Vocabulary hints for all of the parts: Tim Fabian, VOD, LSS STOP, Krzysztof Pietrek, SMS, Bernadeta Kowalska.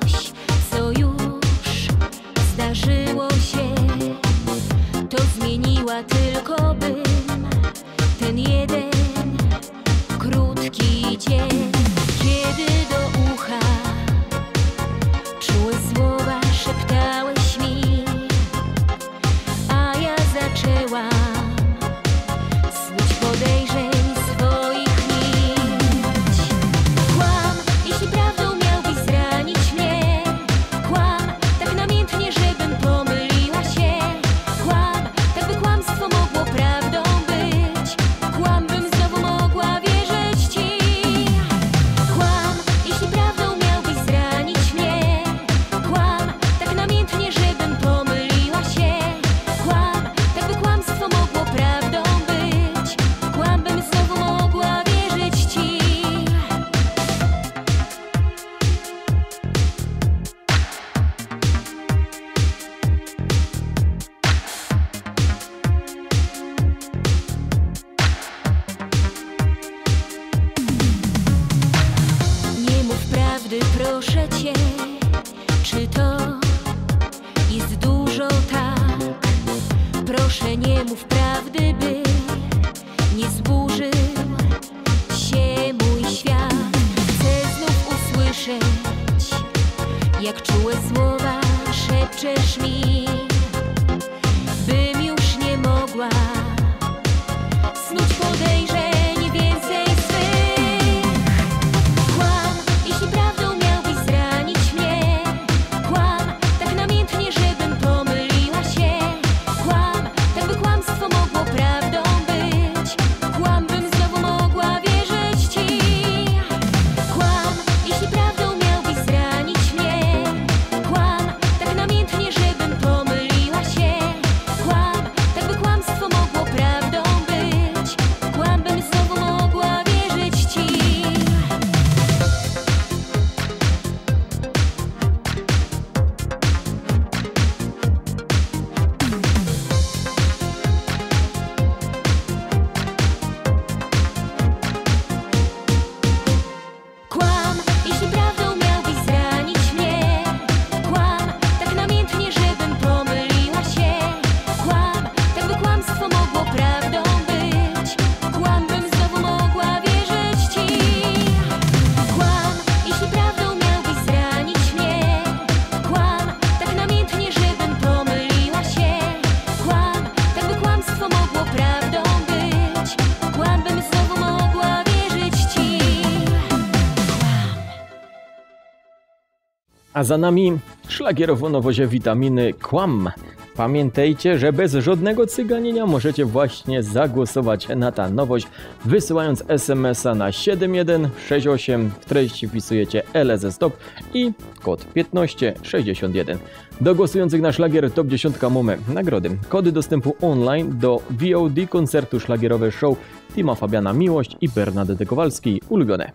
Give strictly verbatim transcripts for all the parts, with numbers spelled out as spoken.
coś, co już zdarzyło się. To zmieniła tylko bym ten jeden krótki dzień. Kiedy do ucha czułe słowa szeptałeś mi, a ja zaczęłam snuć podejrzeń. Proszę cię, czy to jest dużo tak? Proszę, nie mów prawdy, by nie zburzył się mój świat. Chcę znów usłyszeć, jak czułe słowa szepczesz mi, bym już nie mogła snuć podejrzeń. A za nami szlagierowo nowozie witaminy Kłam. Pamiętajcie, że bez żadnego cyganienia możecie właśnie zagłosować na ta nowość, wysyłając esemesa na siedem jeden sześć osiem, w treści wpisujecie L S S STOP i kod piętnaście sześćdziesiąt jeden. Do głosujących na szlagier Top dziesięć mamy nagrody, kody dostępu online do V O D koncertu Szlagierowe Show Tima Fabiana Miłość i Bernadety Kowalskiej Ulubione.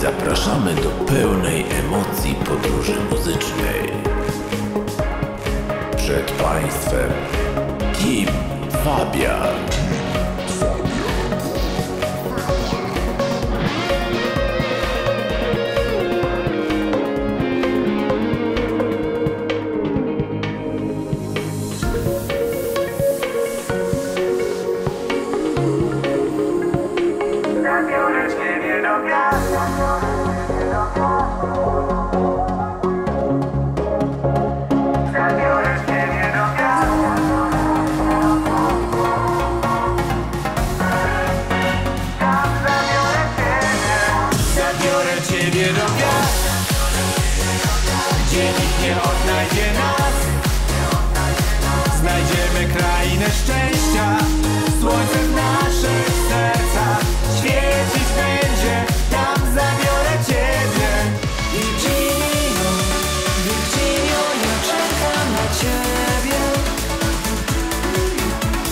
Zapraszamy do pełnej emocji podróży muzycznej. Przed Państwem Tim Fabian. Gdzie nikt nie odnajdzie nas. znajdziemy krainę szczęścia. Słońce w naszych sercach świecić będzie, tam zabiorę Ciebie. Virginio, Virginio, ja czekam na Ciebie.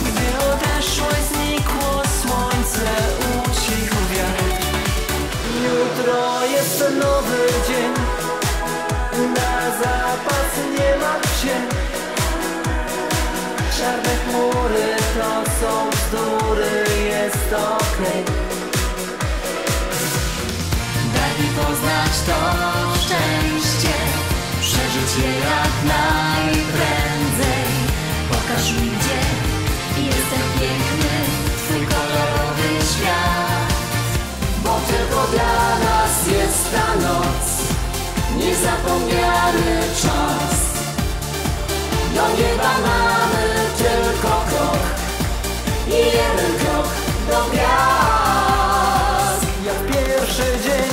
Gdy odeszłaś, znikło słońce, ucichł wiatr. Jutro jest nowy dzień, na zapas nie martw się. Czarne chmury to są bzdury, jest okej. Daj mi poznać to szczęście, przeżyć je jak najprędzej. Pokaż mi, gdzie jestem piękny, Twój kolorowy świat. Bo tylko dla nas jest ta noc, niezapomniany czas. Do nieba mamy tylko krok i jeden krok do gwiazd. Jak pierwszy dzień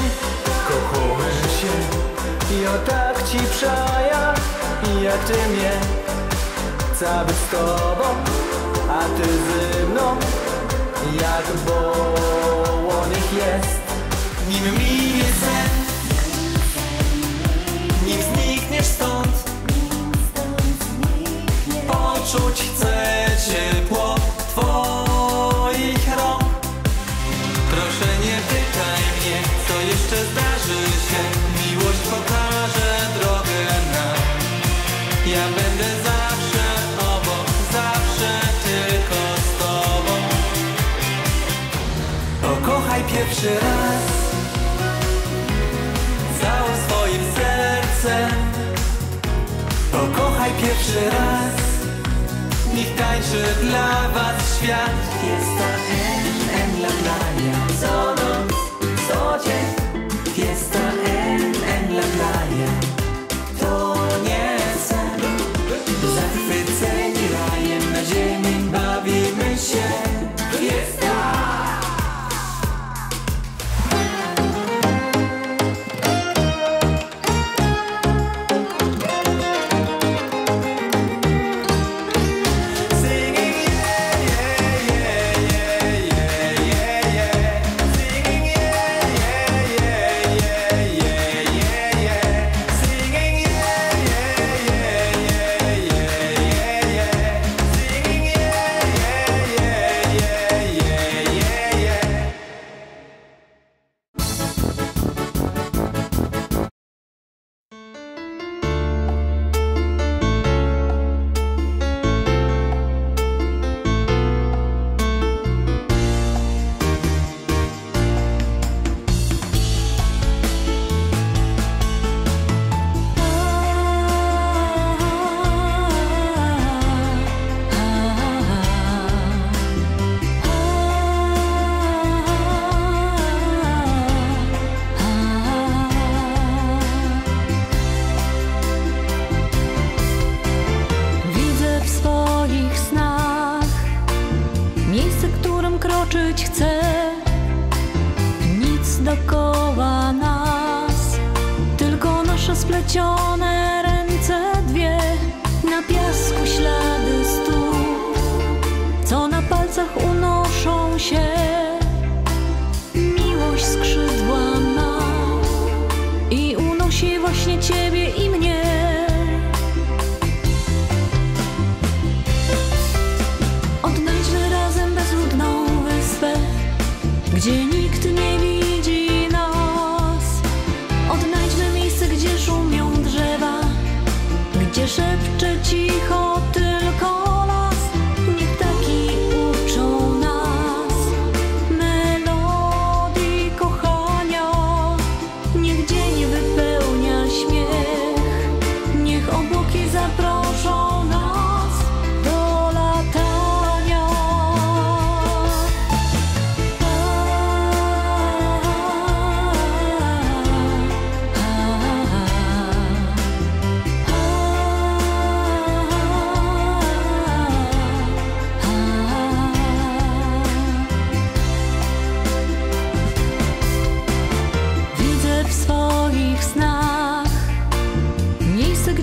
kochamy się, ja tak Ci przeja, i jak Ty mnie. Chcę być z Tobą, a Ty ze mną, jak woło niech jest. Nim minie sen, nim znikniesz stąd, poczuć chcę ciepło Twoich rąk. Proszę nie pytaj mnie, co jeszcze zdarzy się. Miłość pokaże drogę nam. Ja będę zawsze obok, zawsze tylko z Tobą. Pokochaj pierwszy raz, całym swoim sercem. Pokochaj pierwszy raz, niech tańczy dla Was świat. Fiesta N N La Playa, co noc, co dzień. Fiesta N N La Playa, to nie sen. Zachwyceni rajem na ziemi bawimy się. Fiesta!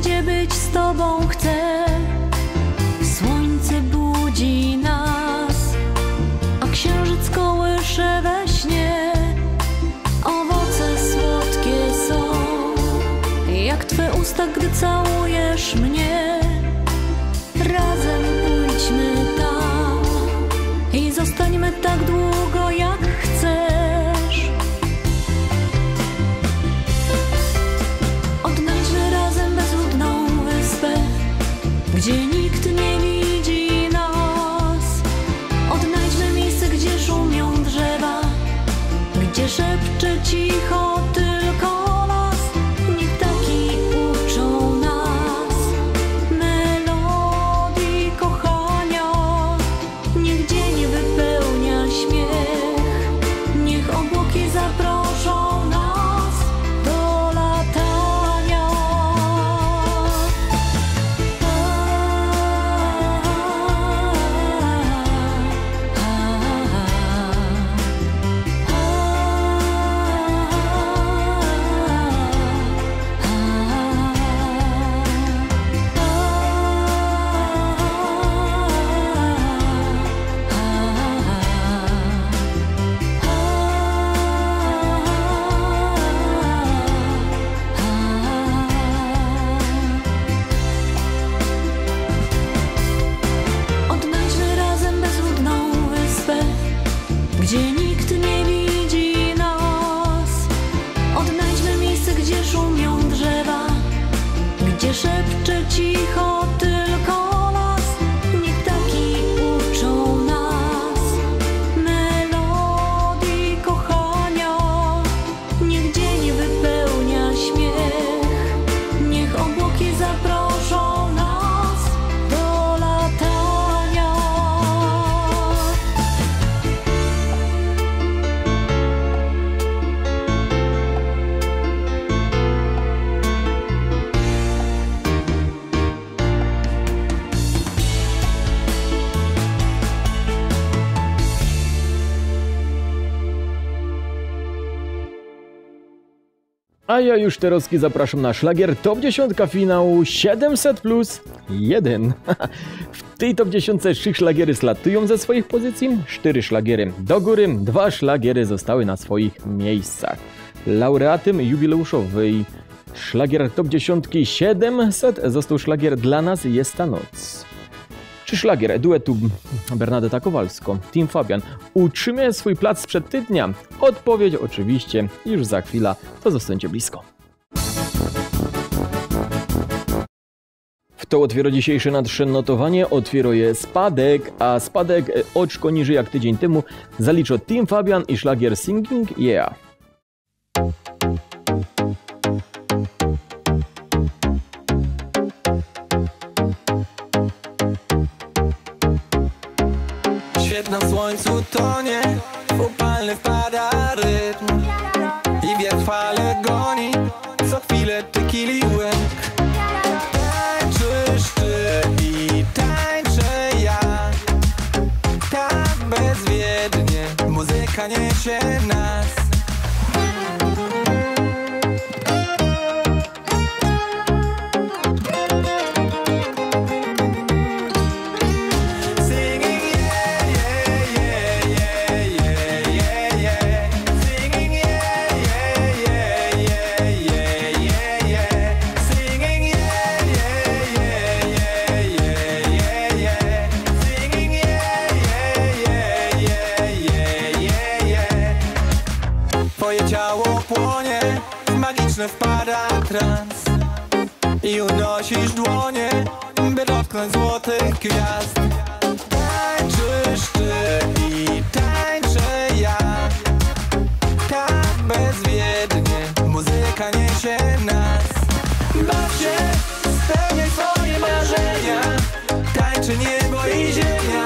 Gdzie być z Tobą chcę. Kochasz mnie, razem pójdźmy tam i zostańmy tak długo, jak chcesz. Odnajdźmy razem bezludną wyspę, gdzie nikt nie widzi nas. Odnajdźmy miejsce, gdzie szumią drzewa, gdzie szepcze cicho tylko. A ja już teraz zapraszam na szlagier top dziesięć finału siedemset plus jeden. W tej top dziesięć trzy szlagiery slatują ze swoich pozycji, cztery szlagiery do góry, dwa szlagiery zostały na swoich miejscach. Laureatem jubileuszowej szlagier top dziesięć siedemset został szlagier Dla nas jest ta noc. Czy szlagier duetu Bernadeta Kowalską, Tim Fabian utrzymuje swój plac sprzed tydnia? Odpowiedź oczywiście już za chwilę, to zostańcie blisko. Kto otwiera dzisiejsze nadsze notowanie? Otwiera je spadek, a spadek oczko niżej jak tydzień temu zalicza Tim Fabian i szlagier Singing Yeah. Świat na słońcu tonie, upalny wpada rytm i wiatr fale goni, co chwilę tequili łyk. Tańczysz ty i tańczę ja, tak bezwiednie muzyka niesie nas. Wpada trans i unosisz dłonie, by dotknąć złotych gwiazd. Tańczysz ty i tańczę ja, tak bezwiednie muzyka niesie nas. Baw się, spełniaj swoje marzenia, tańczy niebo i ziemia,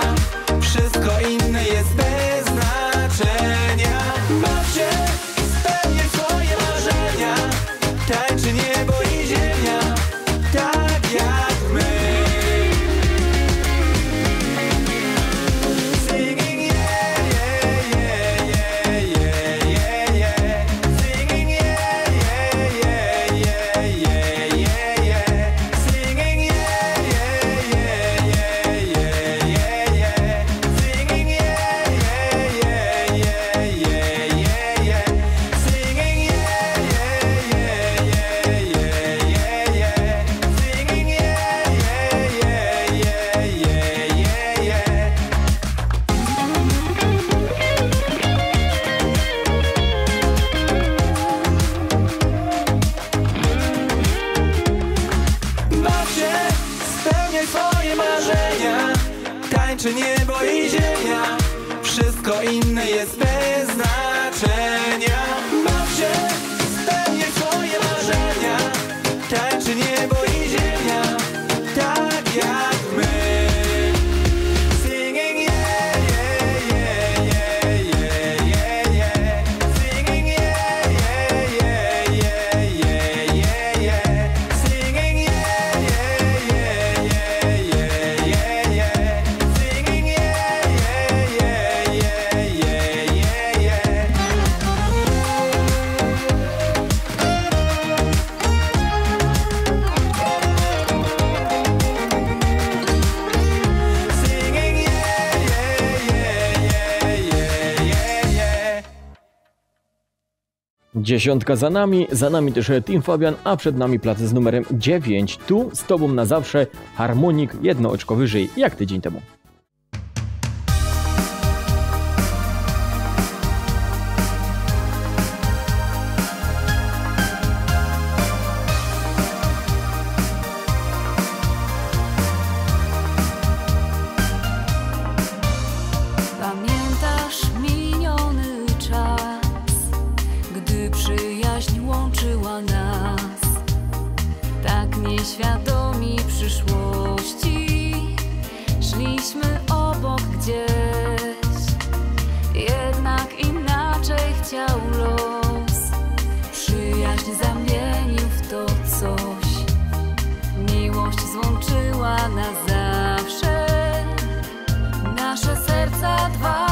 wszystko inne jest bez znaczenia. Baw się, spełniaj swoje marzenia, tańczy niebo i ziemia, tak jak my. Singing yeah, yeah, yeah, yeah, yeah, yeah. Singing yeah, yeah, yeah, yeah, yeah, yeah. Singing yeah, yeah, yeah, yeah, yeah, yeah. Dziesiątka za nami, za nami też Tim Fabian, a przed nami placy z numerem dziewięć. Tu z Tobą na zawsze harmonik, jedno oczko wyżej, jak tydzień temu. Nieświadomi przyszłości szliśmy obok gdzieś, jednak inaczej chciał los. Przyjaźń zamienił w to coś, miłość złączyła na zawsze nasze serca dwa.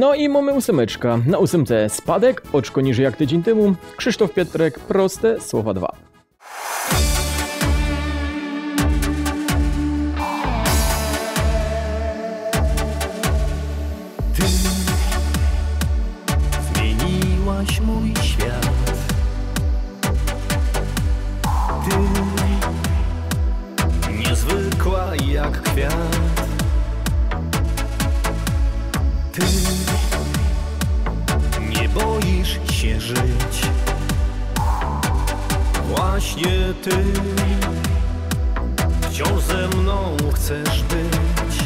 No i mamy ósemeczka. Na ósemce spadek, oczko niżej jak tydzień temu. Krzysztof Pietrek, proste słowa dwa. Ty zmieniłaś mój świat. Ty niezwykła jak kwiat. Ty nie boisz się żyć. Właśnie ty wciąż ze mną chcesz być.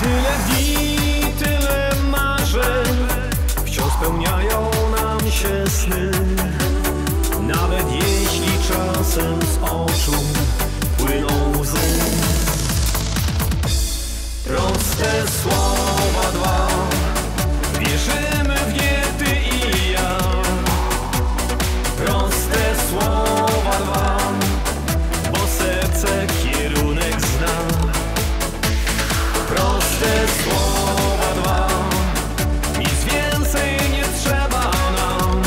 Tyle dni, tyle marzeń, wciąż spełniają nam się sny. Nawet jeśli czasem z oczu płyną łzy. słowa dwa. Wierzymy w nie ty i ja. Proste słowa dwa, bo serce kierunek zna. Proste słowa dwa, nic więcej nie trzeba nam.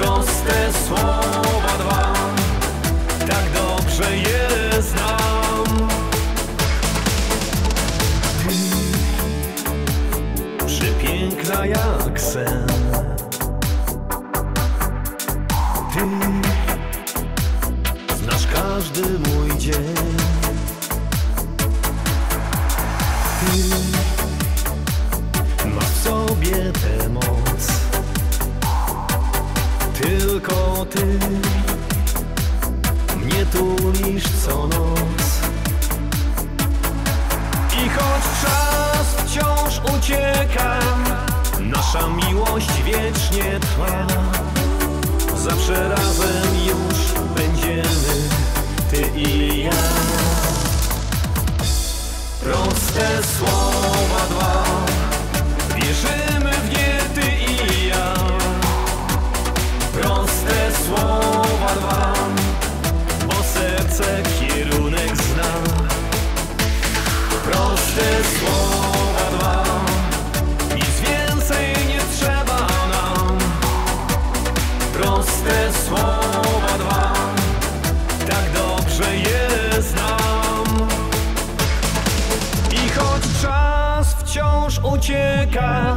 Proste słowa dwa, tak dobrze je znam. Przepiękna jak sen. Ty znasz każdy mój dzień. Ty masz w sobie tę moc. Tylko ty mnie tulisz co noc. I choć czas wciąż ucieka, nasza miłość wiecznie trwa. Zawsze razem już będziemy, ty i ja. Proste słowa dwa, wierzymy w nie ty i ja. Proste słowa dwa, bo serce kierunek zna. Proste słowa dwa, nic więcej nie trzeba nam. Proste słowa dwa, tak dobrze je znam. I choć czas wciąż ucieka,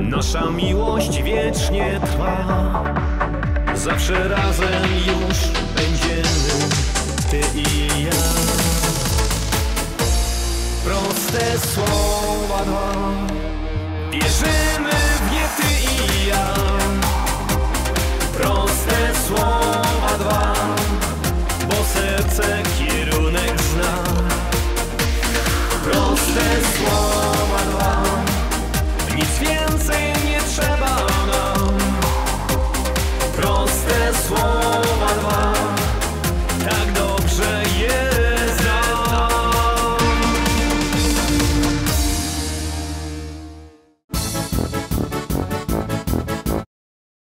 nasza miłość wiecznie trwa. Zawsze razem już będziemy, ty i ja. Proste słowa dwa, wierzymy w nie ty i ja.